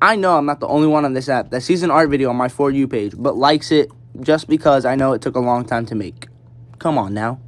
I know I'm not the only one on this app that sees an art video on my For You page, but likes it just because I know it took a long time to make. Come on now.